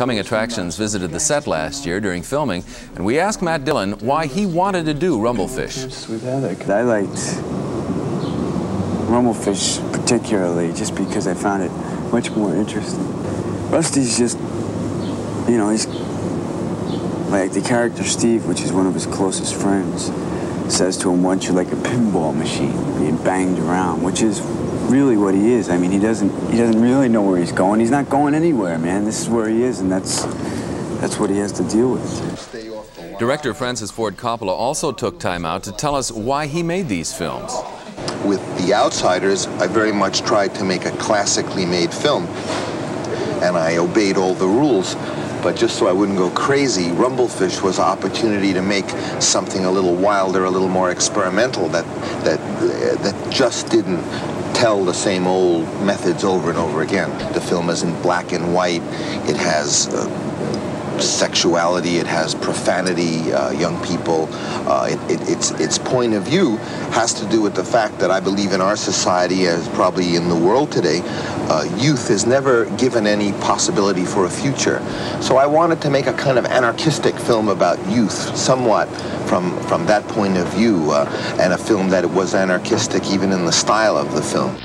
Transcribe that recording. Coming Attractions visited the set last year during filming, and we asked Matt Dillon why he wanted to do Rumble Fish. I liked Rumble Fish particularly just because I found it much more interesting. Rusty's just, you know, he's like the character Steve, which is one of his closest friends, says to him once, you're like a pinball machine being banged around, which is really what he is. I mean, he doesn't really know where he's going. He's not going anywhere, man. This is where he is, and that's what he has to deal with. Director Francis Ford Coppola also took time out to tell us why he made these films. With The Outsiders, I very much tried to make a classically made film, and I obeyed all the rules. But just so I wouldn't go crazy, Rumblefish was an opportunity to make something a little wilder, a little more experimental, that just didn't tell the same old methods over and over again. The film isn't black and white. It has sexuality, it has profanity, young people. Its point of view has to do with the fact that I believe in our society, as probably in the world today, youth is never given any possibility for a future. So I wanted to make a kind of anarchistic film about youth, somewhat from that point of view, and a film that was anarchistic even in the style of the film.